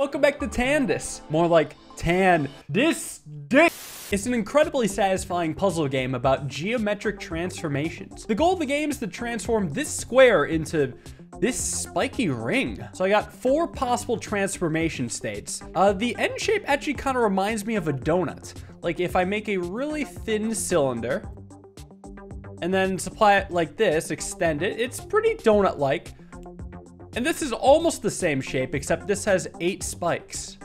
Welcome back to Tandis. More like Tandis. It's an incredibly satisfying puzzle game about geometric transformations. The goal of the game is to transform this square into this spiky ring. So I got 4 possible transformation states. The end shape actually kind of reminds me of a donut. Like if I make a really thin cylinder and then supply it like this, extend it, it's pretty donut-like. And this is almost the same shape, except this has 8 spikes.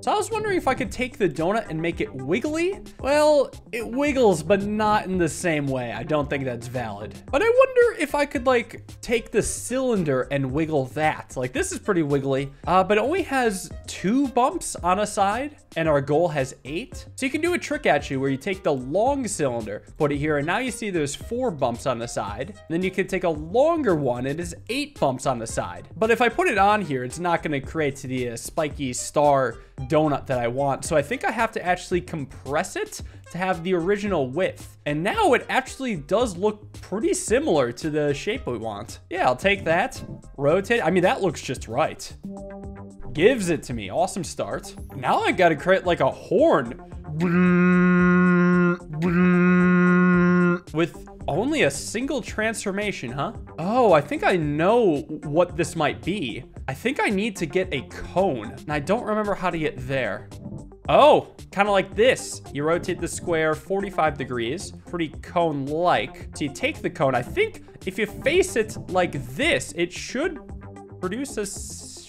So I was wondering if I could take the donut and make it wiggly. Well, it wiggles, but not in the same way. I don't think that's valid. But I wonder if I could like take the cylinder and wiggle that. Like this is pretty wiggly, but it only has 2 bumps on a side and our goal has 8. So you can do a trick actually where you take the long cylinder, put it here, and now you see there's 4 bumps on the side. Then you can take a longer one and it's 8 bumps on the side. But if I put it on here, it's not gonna create the spiky star donut that I want. So I think I have to actually compress it to have the original width. And now it actually does look pretty similar to the shape we want. Yeah, I'll take that, rotate. I mean, that looks just right. Gives it to me, awesome start. Now I gotta create like a horn. With only a single transformation, huh? Oh, I think I know what this might be. I think I need to get a cone, and I don't remember how to get there. Oh, kind of like this. You rotate the square 45 degrees, pretty cone-like. So you take the cone. I think if you face it like this, it should produce a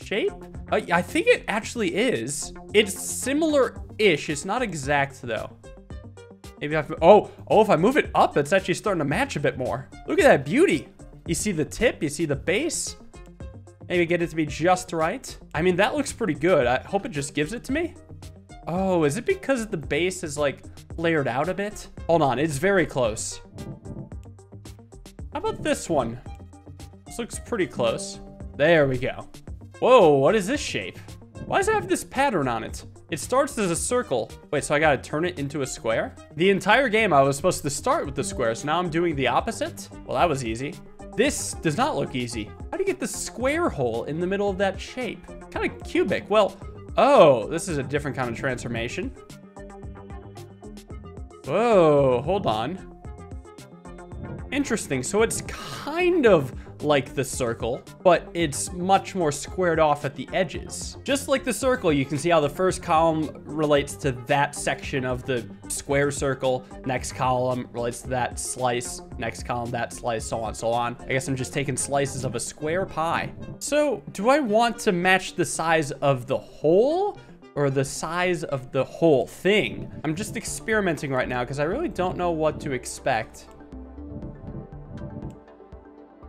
shape. I think it actually is. It's similar-ish. It's not exact, though. Maybe I have to, oh, if I move it up, it's actually starting to match a bit more. Look at that beauty. You see the tip, you see the base. Maybe get it to be just right. I mean, that looks pretty good. I hope it just gives it to me. Oh, is it because the base is like layered out a bit? Hold on, it's very close. How about this one? This looks pretty close. There we go. Whoa, what is this shape? Why does it have this pattern on it? It starts as a circle. Wait, so I gotta turn it into a square? The entire game, I was supposed to start with the square, so now I'm doing the opposite? Well, that was easy. This does not look easy. How do you get the square hole in the middle of that shape? Kind of cubic. Well, oh, this is a different kind of transformation. Whoa, hold on. Interesting, so it's kind of like the circle, but it's much more squared off at the edges. Just like the circle, you can see how the first column relates to that section of the square circle, next column relates to that slice, next column, that slice, so on, so on. I guess I'm just taking slices of a square pie. So do I want to match the size of the hole or the size of the whole thing? I'm just experimenting right now because I really don't know what to expect.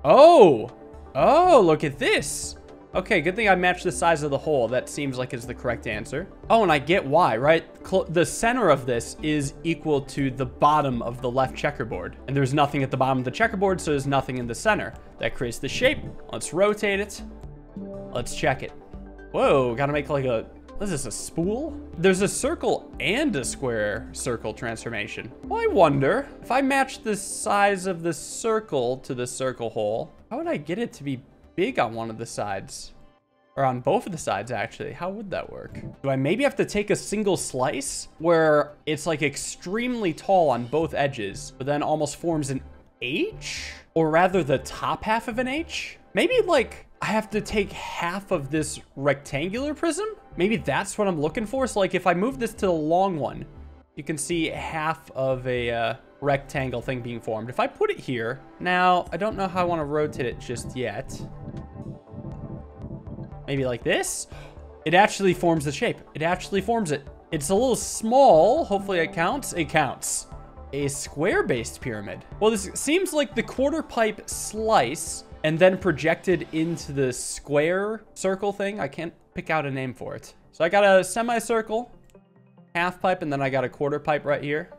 Oh, look at this. Okay, good thing I matched the size of the hole. That seems like it's the correct answer. Oh, and I get why, right? The center of this is equal to the bottom of the left checkerboard. And there's nothing at the bottom of the checkerboard, so there's nothing in the center. That creates the shape. Let's rotate it. Let's check it. Whoa, gotta make like a, what is this, a spool? There's a circle and a square circle transformation. Well, I wonder if I match the size of the circle to the circle hole, how would I get it to be big on one of the sides? Or on both of the sides, actually. How would that work? Do I maybe have to take a single slice where it's like extremely tall on both edges, but then almost forms an H? Or rather the top half of an H? Maybe like I have to take half of this rectangular prism? Maybe that's what I'm looking for. So like if I move this to the long one, you can see half of a rectangle thing being formed. If I put it here, now I don't know how I want to rotate it just yet. Maybe like this? It actually forms the shape. It actually forms it. It's a little small. Hopefully it counts. It counts. A square-based pyramid. Well, this seems like the quarter pipe slice and then projected into the square circle thing. I can't pick out a name for it. So I got a semicircle, half pipe, and then I got a quarter pipe right here.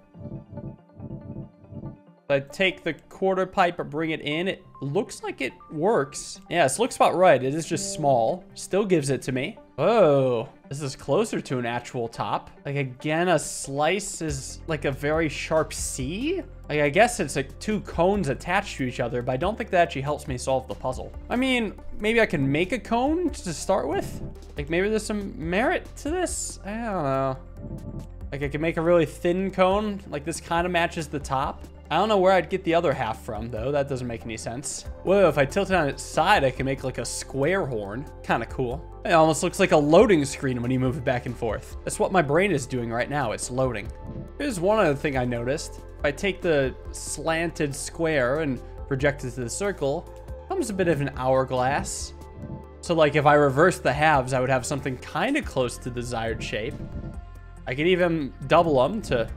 I take the quarter pipe and bring it in. It looks like it works. Yeah, this looks about right. It is just small. Still gives it to me. Oh, This is closer to an actual top. Like, again, a slice is like a very sharp C. Like, I guess it's like two cones attached to each other, but I don't think that actually helps me solve the puzzle. I mean, maybe I can make a cone to start with. Like, maybe there's some merit to this. I don't know. Like, I can make a really thin cone. Like, this kind of matches the top. I don't know where I'd get the other half from, though. That doesn't make any sense. Whoa, if I tilt it on its side, I can make like a square horn. Kind of cool. It almost looks like a loading screen when you move it back and forth. That's what my brain is doing right now. It's loading. Here's one other thing I noticed. If I take the slanted square and project it to the circle, it becomes a bit of an hourglass. So, like, if I reverse the halves, I would have something kind of close to the desired shape. I could even double them to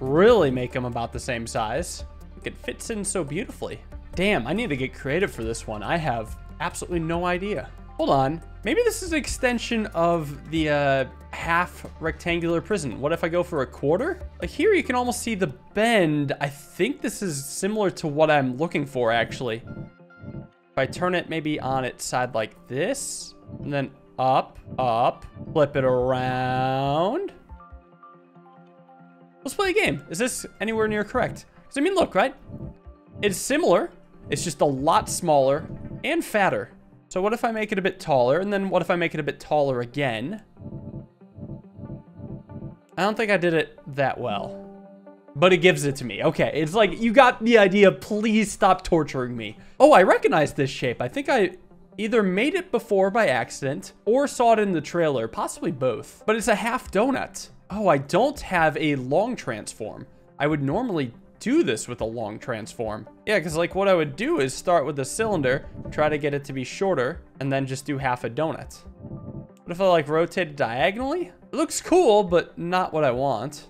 really make them about the same size. It fits in so beautifully. Damn, I need to get creative for this one. I have absolutely no idea. Hold on. Maybe this is an extension of the half rectangular prison. What if I go for a quarter? Like, here you can almost see the bend. I think this is similar to what I'm looking for, actually. If I turn it maybe on its side like this, and then up, up, flip it around. Let's play a game. Is this anywhere near correct? Because, I mean, look, right? It's similar. It's just a lot smaller and fatter. So what if I make it a bit taller? And then what if I make it a bit taller again? I don't think I did it that well. But it gives it to me. Okay, it's like, you got the idea. Please stop torturing me. Oh, I recognize this shape. I think I either made it before by accident or saw it in the trailer. Possibly both. But it's a half donut. Oh, I don't have a long transform. I would normally do this with a long transform. Yeah, because like what I would do is start with a cylinder, try to get it to be shorter, and then just do half a donut. What if I like rotate it diagonally? It looks cool, but not what I want.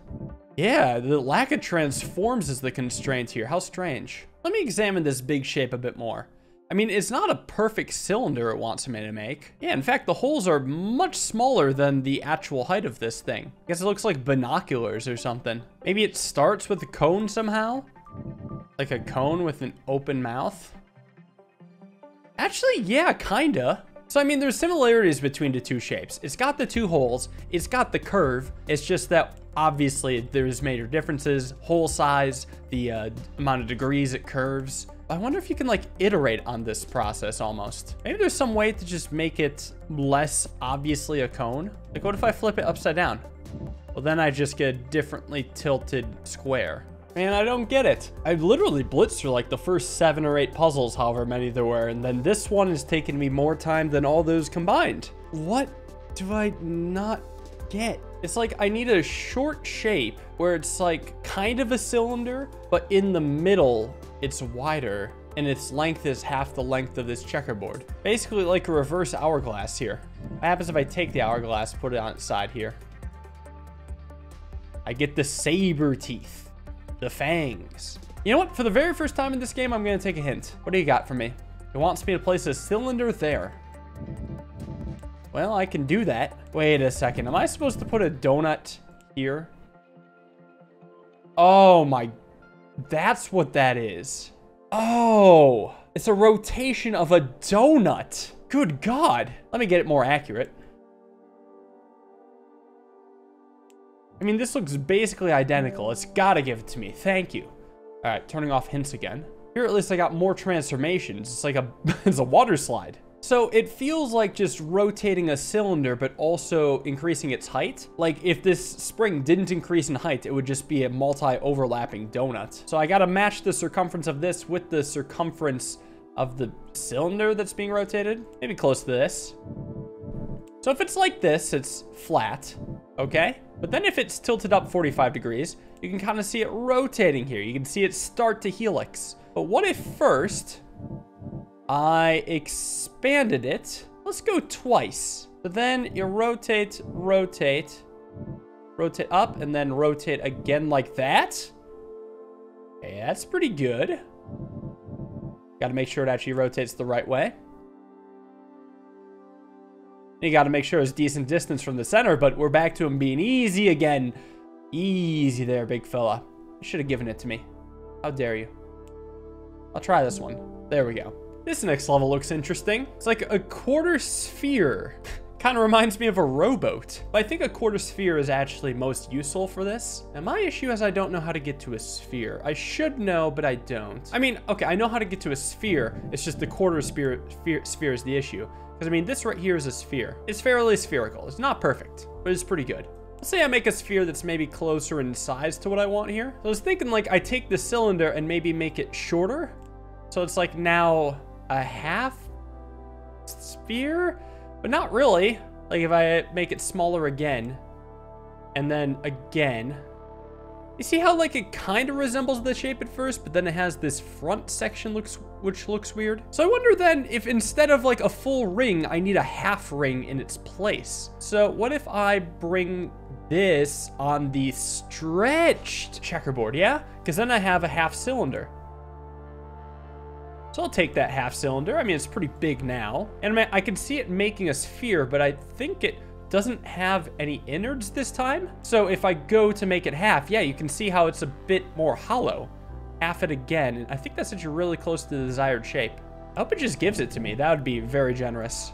Yeah, the lack of transforms is the constraint here. How strange. Let me examine this big shape a bit more. I mean, it's not a perfect cylinder it wants me to make. Yeah, in fact, the holes are much smaller than the actual height of this thing. I guess it looks like binoculars or something. Maybe it starts with a cone somehow? Like a cone with an open mouth? Actually, yeah, kinda. So, I mean, there's similarities between the two shapes. It's got the two holes. It's got the curve. It's just that, obviously, there's major differences. Hole size, the amount of degrees it curves. I wonder if you can like iterate on this process almost. Maybe there's some way to just make it less obviously a cone. Like what if I flip it upside down? Well, then I just get a differently tilted square. Man, I don't get it. I literally blitzed through like the first 7 or 8 puzzles, however many there were. And then this one has taken me more time than all those combined. What do I not get? It's like I need a short shape where it's like kind of a cylinder, but in the middle, it's wider and its length is half the length of this checkerboard. Basically like a reverse hourglass here. What happens if I take the hourglass, put it on its side here? I get the saber teeth, the fangs. You know what? For the very first time in this game, I'm gonna take a hint. What do you got for me? It wants me to place a cylinder there. Well, I can do that. Wait a second. Am I supposed to put a donut here? Oh my God. That's what that is. Oh, it's a rotation of a donut. Good God. Let me get it more accurate. I mean, this looks basically identical. It's got to give it to me. Thank you. All right, turning off hints again. Here, at least I got more transformations. It's like a, it's a water slide. So it feels like just rotating a cylinder, but also increasing its height. Like if this spring didn't increase in height, it would just be a multi-overlapping donut. So I gotta match the circumference of this with the circumference of the cylinder that's being rotated. Maybe close to this. So if it's like this, it's flat, okay? But then if it's tilted up 45 degrees, you can kind of see it rotating here. You can see it start to helix. But what if first I expanded it. Let's go twice. But then you rotate, rotate, rotate up, and then rotate again like that. Okay, that's pretty good. Got to make sure it actually rotates the right way. You got to make sure it's decent distance from the center, but we're back to him being easy again. Easy there, big fella. You should have given it to me. How dare you? I'll try this one. There we go. This next level looks interesting. It's like a quarter sphere. Kind of reminds me of a rowboat. But I think a quarter sphere is actually most useful for this. And my issue is I don't know how to get to a sphere. I should know, but I don't. I mean, okay, I know how to get to a sphere. It's just the quarter sphere is the issue. Because I mean, this right here is a sphere. It's fairly spherical. It's not perfect, but it's pretty good. Let's say I make a sphere that's maybe closer in size to what I want here. So I was thinking like I take the cylinder and maybe make it shorter. So it's like now a half sphere, but not really. Like if I make it smaller again and then again, you see how like it kind of resembles the shape at first, but then it has this front section which looks weird. So I wonder then if instead of like a full ring, I need a half ring in its place. So what if I bring this on the stretched checkerboard? Yeah, because then I have a half cylinder. So I'll take that half cylinder. I mean, it's pretty big now. And I can see it making a sphere, but I think it doesn't have any innards this time. So if I go to make it half, yeah, you can see how it's a bit more hollow. Half it again. And I think that's actually really close to the desired shape. I hope it just gives it to me. That would be very generous.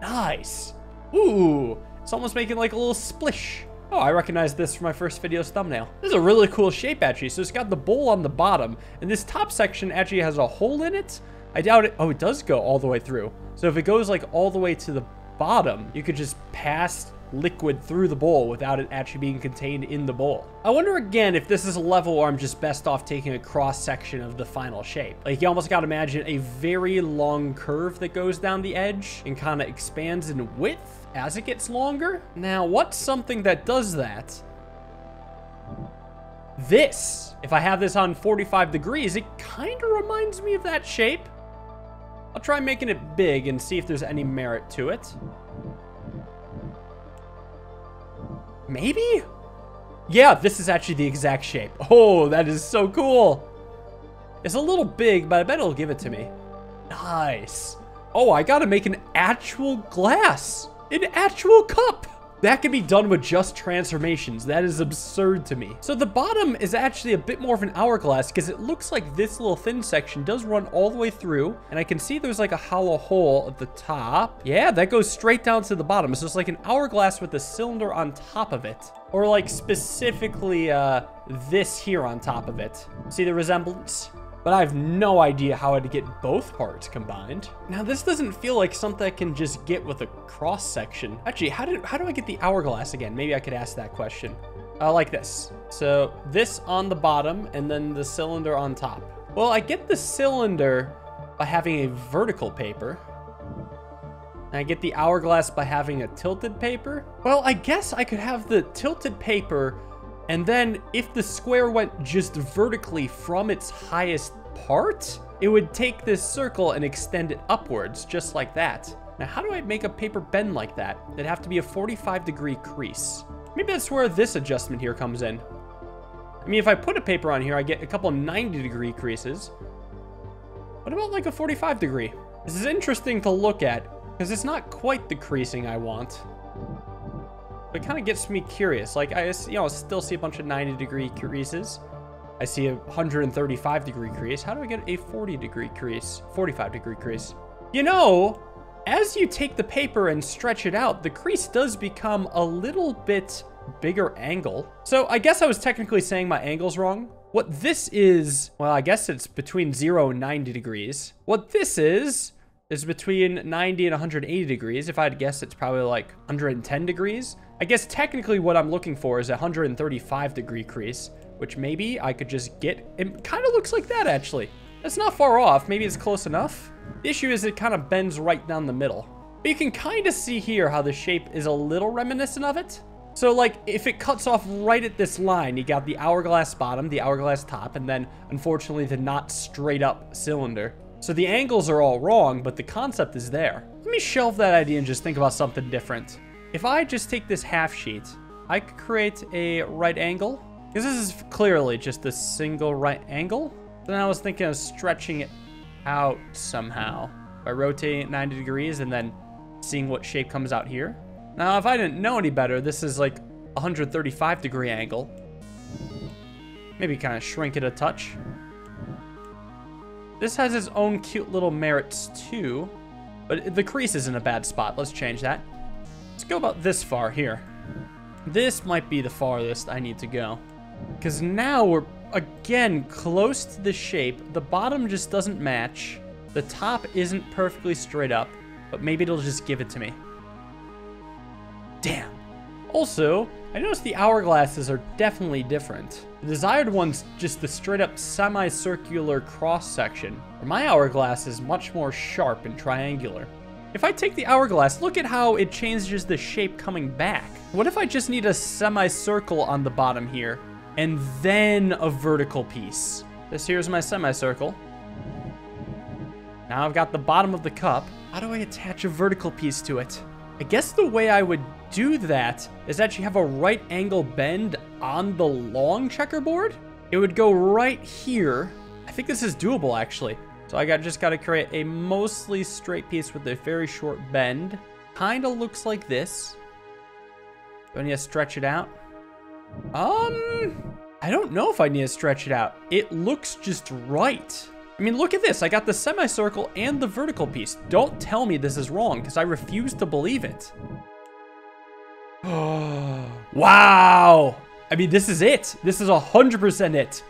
Nice. Ooh, it's almost making like a little splish. Oh, I recognize this from my first video's thumbnail. This is a really cool shape, actually. So it's got the bowl on the bottom, and this top section actually has a hole in it. I doubt it. Oh, it does go all the way through. So if it goes like all the way to the bottom, you could just pass liquid through the bowl without it actually being contained in the bowl. I wonder again if this is a level where I'm just best off taking a cross section of the final shape. Like you almost got to imagine a very long curve that goes down the edge and kind of expands in width as it gets longer. Now, what's something that does that? This, if I have this on 45 degrees, it kind of reminds me of that shape. I'll try making it big and see if there's any merit to it. Maybe? Yeah, this is actually the exact shape. Oh, that is so cool. It's a little big, but I bet it'll give it to me. Nice. Oh, I gotta make an actual glass. An actual cup. That can be done with just transformations. That is absurd to me. So the bottom is actually a bit more of an hourglass because it looks like this little thin section does run all the way through. And I can see there's like a hollow hole at the top. Yeah, that goes straight down to the bottom. So it's like an hourglass with a cylinder on top of it. Or like specifically this here on top of it. See the resemblance? But I have no idea how I'd get both parts combined. Now this doesn't feel like something I can just get with a cross section. Actually, how do I get the hourglass again? Maybe I could ask that question. Like this. So this on the bottom and then the cylinder on top. Well, I get the cylinder by having a vertical paper. And I get the hourglass by having a tilted paper. Well, I guess I could have the tilted paper. And then if the square went just vertically from its highest part, it would take this circle and extend it upwards, just like that. Now, how do I make a paper bend like that? It'd have to be a 45-degree crease. Maybe that's where this adjustment here comes in. I mean, if I put a paper on here, I get a couple 90-degree creases. What about like a 45-degree? This is interesting to look at because it's not quite the creasing I want. It kind of gets me curious. Like I, you know, still see a bunch of 90-degree creases. I see a 135-degree crease. How do I get a 40-degree crease? 45-degree crease. You know, as you take the paper and stretch it out, the crease does become a little bit bigger angle. So I guess I was technically saying my angle's wrong. What this is, well, I guess it's between 0 and 90 degrees. What this is between 90 and 180 degrees. If I had guessed, it's probably like 110 degrees. I guess technically what I'm looking for is a 135-degree crease, which maybe I could just get. It kind of looks like that, actually. That's not far off. Maybe it's close enough. The issue is it kind of bends right down the middle. But you can kind of see here how the shape is a little reminiscent of it. So, like, if it cuts off right at this line, you got the hourglass bottom, the hourglass top, and then, unfortunately, the not straight-up cylinder. So the angles are all wrong, but the concept is there. Let me shelve that idea and just think about something different. If I just take this half sheet, I could create a right angle. Because this is clearly just a single right angle. Then I was thinking of stretching it out somehow by rotating it 90 degrees and then seeing what shape comes out here. Now, if I didn't know any better, this is like a 135-degree angle. Maybe kind of shrink it a touch. This has its own cute little merits too, but the crease isn't a bad spot. Let's change that. Let's go about this far here. This might be the farthest I need to go, because now we're again close to the shape. The bottom just doesn't match. The top isn't perfectly straight up, but maybe it'll just give it to me. Damn. Also, I noticed the hourglasses are definitely different. The desired one's just the straight up semicircular cross section. My hourglass is much more sharp and triangular. If I take the hourglass, look at how it changes the shape coming back. What if I just need a semicircle on the bottom here and then a vertical piece? This here's my semicircle. Now I've got the bottom of the cup. How do I attach a vertical piece to it? I guess the way I would do that is that you have a right angle bend on the long checkerboard. It would go right here. I think this is doable actually. So I just gotta create a mostly straight piece with a very short bend. Kinda looks like this. Do I need to stretch it out? I don't know if I need to stretch it out. It looks just right. I mean, look at this. I got the semicircle and the vertical piece. Don't tell me this is wrong, because I refuse to believe it. Wow. I mean, this is it. This is 100% it.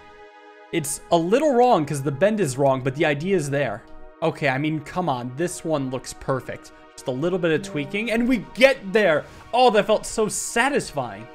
It's a little wrong because the bend is wrong, but the idea is there. Okay, I mean, come on. This one looks perfect. Just a little bit of tweaking, and we get there. Oh, that felt so satisfying.